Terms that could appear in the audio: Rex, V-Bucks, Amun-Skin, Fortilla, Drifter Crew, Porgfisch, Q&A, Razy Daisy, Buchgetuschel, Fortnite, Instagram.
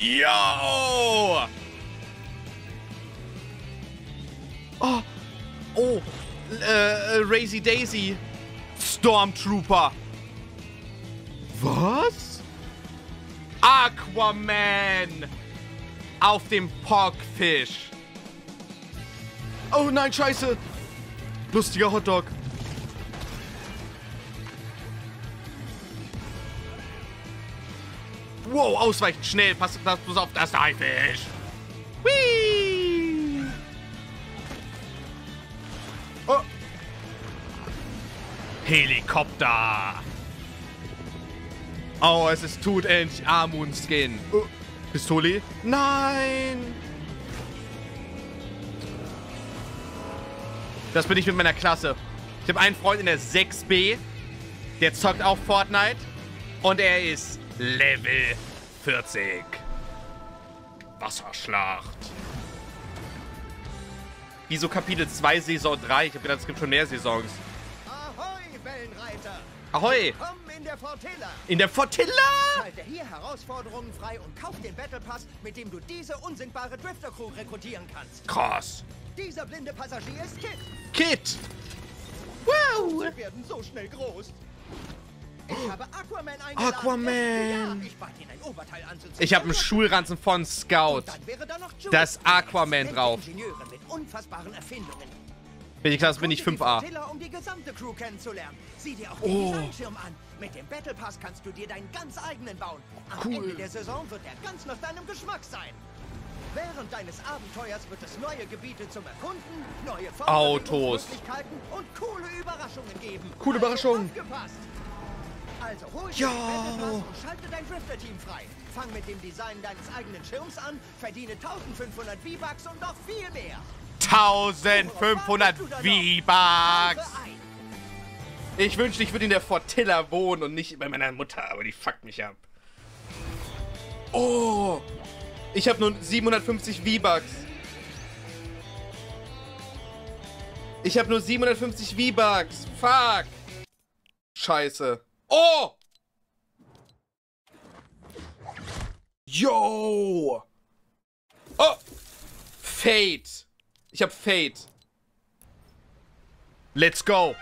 Yo! Oh! Oh! Razy Daisy! Stormtrooper! Was? Aquaman! Auf dem Porgfisch! Oh nein, scheiße! Lustiger Hotdog! Wow, ausweichen, schnell, pass bloß auf das Haifisch! Whee! Oh. Helikopter! Oh, es ist tut endlich Amun-Skin. Oh. Pistole? Nein! Das bin ich mit meiner Klasse. Ich habe einen Freund in der 6B, der zockt auch Fortnite und er ist Level 40. Wasserschlacht. Wieso Kapitel 2, Saison 3? Ich habe gedacht, es gibt schon mehr Saisons. Ahoi, Wellenreiter! Ahoi! Willkommen in der Fortilla! In der Fortilla! Schalte hier Herausforderungen frei und kauf den Battle Pass, mit dem du diese unsinkbare Drifter Crew rekrutieren kannst. Krass! Dieser blinde Passagier ist Kit! Kit! Wow! Sie werden so schnell groß! Ich habe Aquaman eingeladen. Aquaman. Ich bat ihn, ein Oberteil anzuziehen. Ich habe einen Schulranzen von Scout. Das Aquaman drauf. Ingenieure mit unfassbaren Erfindungen. Bin ich Klasse, bin ich 5A. Um die gesamte Crew kennenzulernen. Sieh dir auch den Designschirm an. Mit dem Battle Pass kannst du dir deinen ganz eigenen bauen. Am Ende der Saison wird er ganz nach deinem Geschmack sein. Während deines Abenteuers wird es neue Gebiete zum Erkunden, neue Forschungsmöglichkeiten und coole Überraschungen geben. Coole Überraschungen. Also hol dir den Battle Pass und schalte dein Drifter-Team frei. Fang mit dem Design deines eigenen Schirms an, verdiene 1500 V-Bucks und noch viel mehr. 1500 V-Bucks! Ich wünschte, ich würde in der Fortilla wohnen und nicht bei meiner Mutter, aber die fuckt mich ab. Oh! Ich habe nur 750 V-Bucks. Ich habe nur 750 V-Bucks. Fuck! Scheiße. Oh! Yo! Oh! Fate! Ich hab Fate. Let's go!